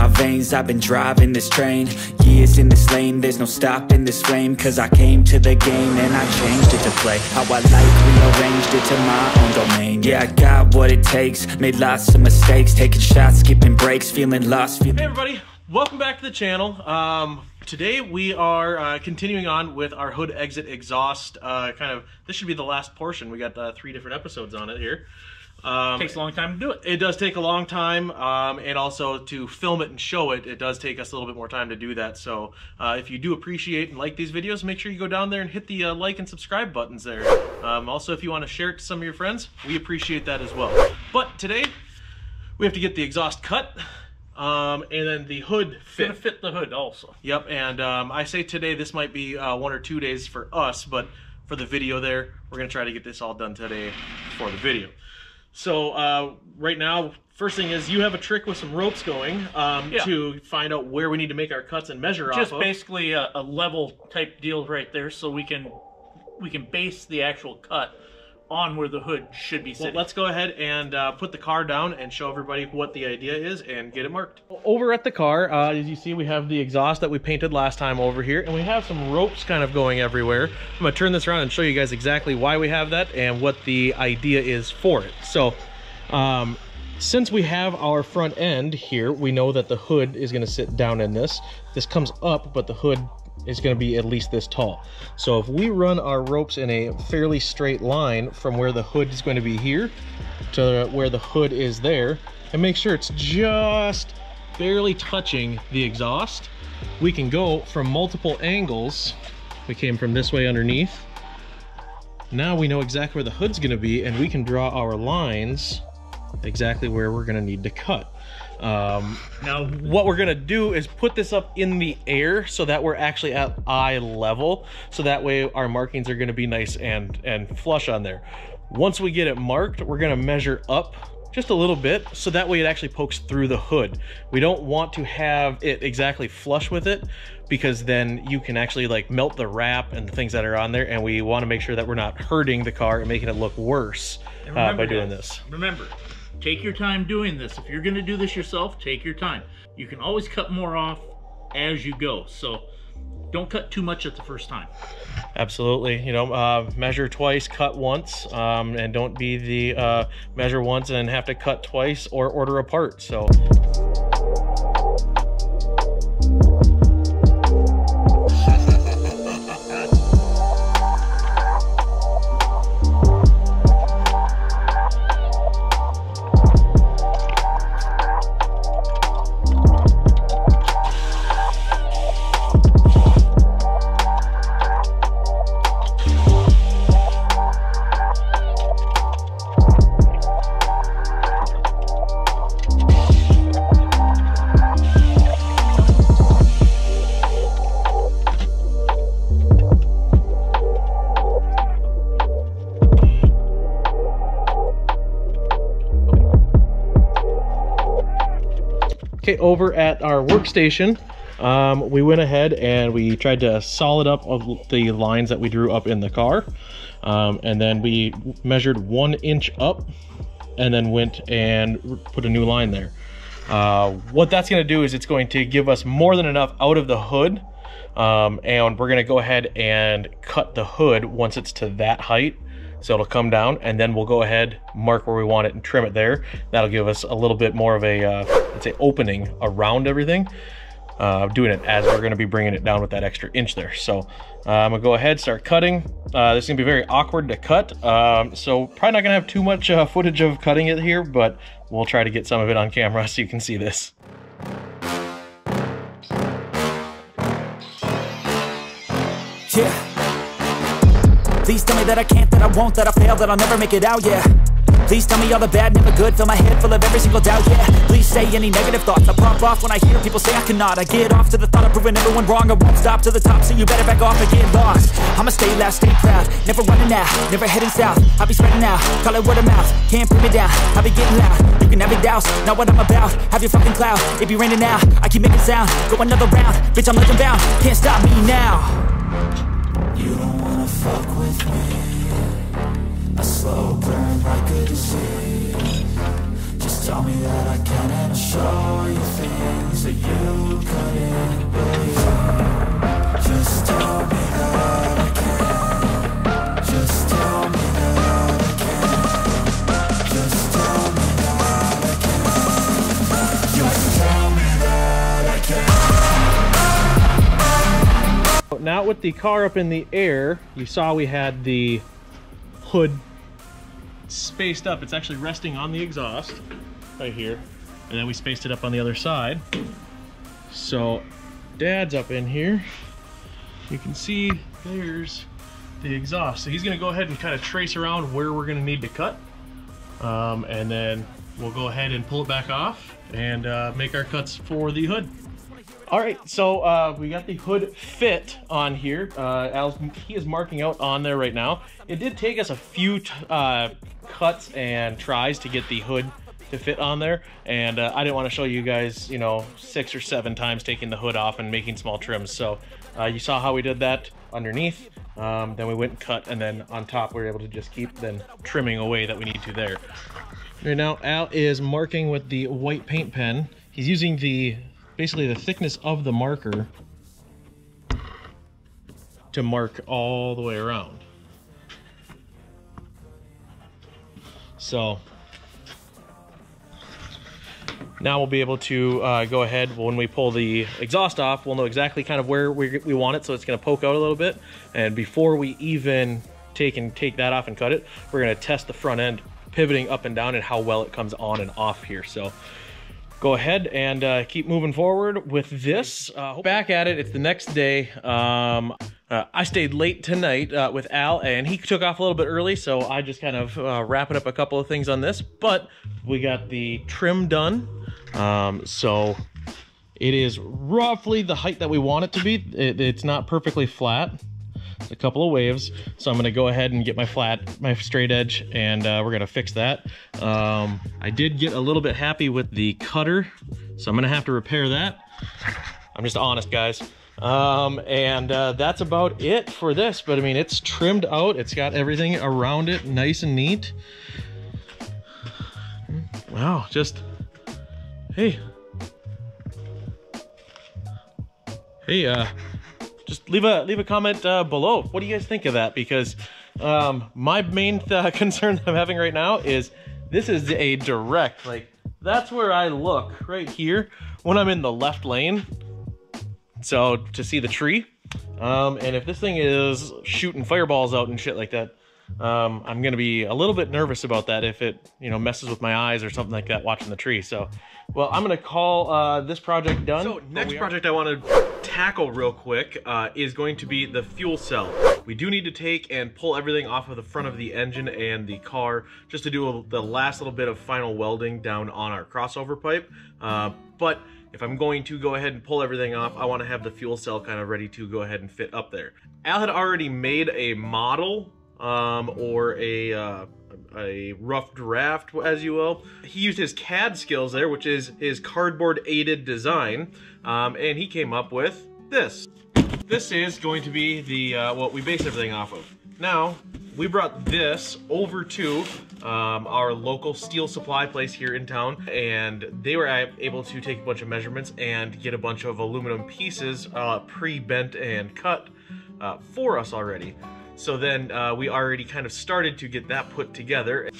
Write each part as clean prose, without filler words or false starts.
my veins. I've been driving this train, years in this lane, there's no stopping this flame. Cause I came to the game and I changed it to play how I like, rearranged it to my own domain. Yeah, I got what it takes, made lots of mistakes, taking shots, skipping breaks, feeling lost. Hey everybody, welcome back to the channel. Today we are continuing on with our hood exit exhaust. This should be the last portion. We got 3 different episodes on it here. Takes a long time to do it. It does take a long time, and also to film it and show it, it does take us a little bit more time to do that. So if you do appreciate and like these videos, make sure you go down there and hit the like and subscribe buttons there. Also, if you want to share it to some of your friends, we appreciate that as well. But today we have to get the exhaust cut. And then the hood fit. It's gonna fit the hood also. Yep, and I say today, this might be 1 or 2 days for us, but for the video there, we're gonna try to get this all done today for the video. So right now, first thing is you have a trick with some ropes going to find out where we need to make our cuts and measure off of. Just basically a level type deal right there, so we can base the actual cut on where the hood should be sitting. Well, let's go ahead and put the car down and show everybody what the idea is and get it marked. Over at the car, as you see, we have the exhaust that we painted last time over here, and we have some ropes kind of going everywhere. I'm gonna turn this around and show you guys exactly why we have that and what the idea is for it. So since we have our front end here, we know that the hood is gonna sit down in this. This comes up, but the hood is going to be at least this tall. So if we run our ropes in a fairly straight line from where the hood is going to be here to where the hood is there, and make sure it's just barely touching the exhaust, we can go from multiple angles. We came from this way underneath. Now we know exactly where the hood's going to be, and we can draw our lines exactly where we're going to need to cut. Now what we're gonna do is put this up in the air so that we're actually at eye level, so that way our markings are gonna be nice and flush on there. Once we get it marked, we're gonna measure up just a little bit so that way it actually pokes through the hood. We don't want to have it exactly flush with it, because then you can actually like melt the wrap and the things that are on there, and we want to make sure that we're not hurting the car and making it look worse by doing this. Remember, take your time doing this. If you're gonna do this yourself, take your time. You can always cut more off as you go, so don't cut too much at the first time. Absolutely, you know, measure twice, cut once, and don't be the measure once and have to cut twice or order a part, so. Over at our workstation, we went ahead and we tried to solid up of the lines that we drew up in the car, and then we measured 1 inch up and then went and put a new line there. What that's going to do is it's going to give us more than enough out of the hood, and we're going to go ahead and cut the hood once it's to that height. So it'll come down, and then we'll go ahead, mark where we want it, and trim it there. That'll give us a little bit more of a, let's say, opening around everything. Doing it as we're gonna be bringing it down with that extra inch there. So I'm gonna go ahead, start cutting. This is gonna be very awkward to cut. So probably not gonna have too much footage of cutting it here, but we'll try to get some of it on camera so you can see this. Yeah. Please tell me that I can't, that I won't, that I fail, that I'll never make it out, yeah. Please tell me all the bad, never good, fill my head full of every single doubt, yeah. Please say any negative thoughts, I pop off when I hear people say I cannot. I get off to the thought of proving everyone wrong. I won't stop to the top, so you better back off and get lost. I'ma stay loud, stay proud, never running out, never heading south. I'll be spreading out, call it word of mouth, can't put me down, I'll be getting loud. You can have it douse, not what I'm about, have your fucking clout. It be raining now, I keep making sound, go another round, bitch I'm legend bound, can't stop me now. You don't wanna fuck with me, a slow burn like a disease. Just tell me that I can and I'll show you things that not with the car up in the air. You saw we had the hood spaced up. It's actually resting on the exhaust right here. And then we spaced it up on the other side. So Dad's up in here. You can see there's the exhaust. So he's gonna go ahead and kind of trace around where we're gonna need to cut. And then we'll go ahead and pull it back off and make our cuts for the hood. All right, so we got the hood fit on here. Al's, he is marking out on there right now. It did take us a few cuts and tries to get the hood to fit on there, and I didn't want to show you guys, you know, 6 or 7 times taking the hood off and making small trims. So you saw how we did that underneath, then we went and cut, and then on top we were able to just keep then trimming away that we need to there. Right now Al is marking with the white paint pen. He's using the basically the thickness of the marker to mark all the way around. So now we'll be able to go ahead, when we pull the exhaust off, we'll know exactly kind of where we want it, so it's gonna poke out a little bit. And before we even take that off and cut it, we're gonna test the front end, pivoting up and down and how well it comes on and off here. So go ahead and keep moving forward with this. Back at it, it's the next day. I stayed late tonight with Al, and he took off a little bit early, so I just kind of wrapping up a couple of things on this, but we got the trim done. So it is roughly the height that we want it to be. It's not perfectly flat. It's a couple of waves. So I'm gonna go ahead and get my straight edge, and we're gonna fix that. I did get a little bit happy with the cutter, so I'm gonna have to repair that. I'm just honest, guys. That's about it for this, but I mean, it's trimmed out. It's got everything around it nice and neat. Wow, just, hey, just leave a comment below. What do you guys think of that? Because my main concern I'm having right now is this is a direct, like, that's where I look right here when I'm in the left lane. So to see the tree, and if this thing is shooting fireballs out and shit like that, I'm gonna be a little bit nervous about that if it, you know, messes with my eyes or something like that watching the tree. So, well, I'm gonna call this project done. So next project I want to tackle real quick is going to be the fuel cell. We do need to take and pull everything off of the front of the engine and the car just to do the last little bit of final welding down on our crossover pipe. But if I'm going to go ahead and pull everything off, I want to have the fuel cell kind of ready to go ahead and fit up there. Al had already made a model or a rough draft, as you will. He used his CAD skills there, which is his cardboard aided design, and he came up with this. This is going to be the what we base everything off of. Now, we brought this over to our local steel supply place here in town, and they were able to take a bunch of measurements and get a bunch of aluminum pieces pre-bent and cut for us already. So then we already kind of started to get that put together.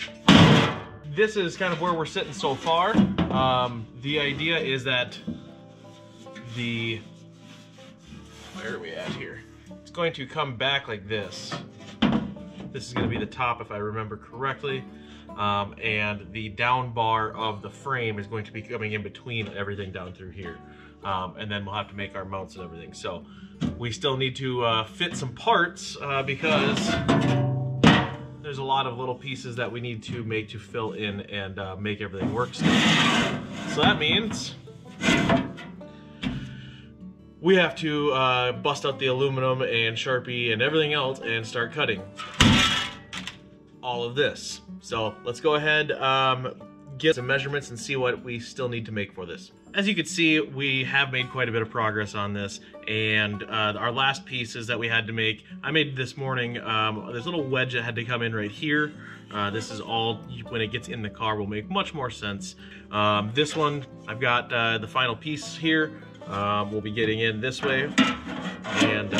This is kind of where we're sitting so far. The idea is that where are we at here? It's going to come back like this. This is gonna be the top, if I remember correctly. And the down bar of the frame is going to be coming in between everything down through here. And then we'll have to make our mounts and everything. So we still need to fit some parts because there's a lot of little pieces that we need to make to fill in and make everything work still. So that means we have to bust out the aluminum and Sharpie and everything else and start cutting all of this. So let's go ahead, get some measurements and see what we still need to make for this. As you can see, we have made quite a bit of progress on this, and our last pieces that we had to make, I made this morning. This little wedge that had to come in right here. This is all, when it gets in the car, will make much more sense. This one, I've got the final piece here. We'll be getting in this way, and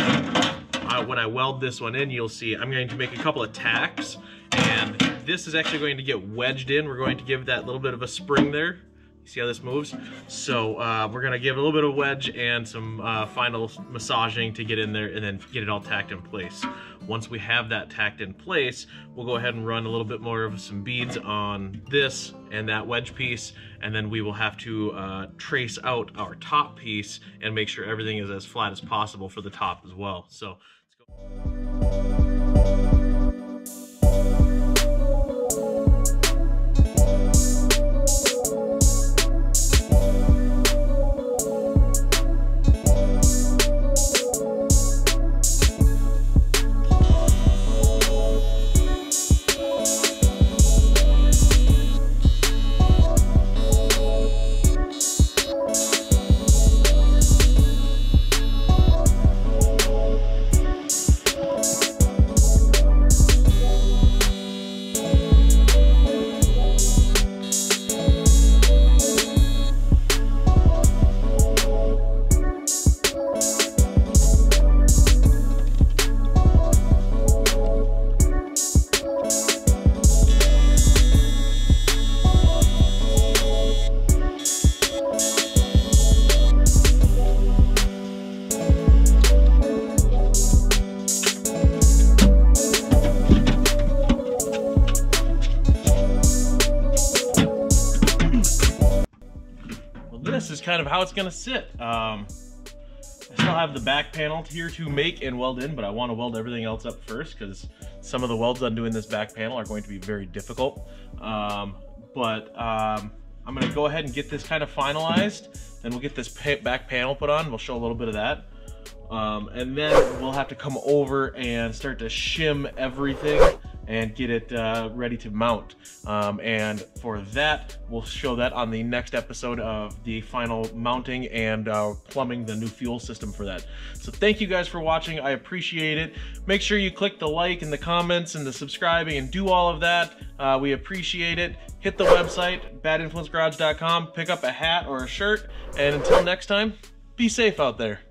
when I weld this one in, you'll see I'm going to make a couple of tacks, and this is actually going to get wedged in. We're going to give that little bit of a spring there See how this moves? So we're gonna give it a little bit of wedge and some final massaging to get in there and then get it all tacked in place. Once we have that tacked in place, we'll go ahead and run a little bit more of some beads on this and that wedge piece, and then we will have to trace out our top piece and make sure everything is as flat as possible for the top as well. So let's go. Is kind of how it's gonna sit. I still have the back panel here to make and weld in, but I want to weld everything else up first because some of the welds on doing this back panel are going to be very difficult. I'm gonna go ahead and get this kind of finalized, then we'll get this back panel put on. We'll show a little bit of that, and then we'll have to come over and start to shim everything and get it ready to mount. And for that, we'll show that on the next episode of the final mounting and plumbing the new fuel system for that. So thank you guys for watching. I appreciate it. Make sure you click the like and the comments and the subscribing and do all of that. We appreciate it. Hit the website, badinfluencegarage.com. Pick up a hat or a shirt. And until next time, be safe out there.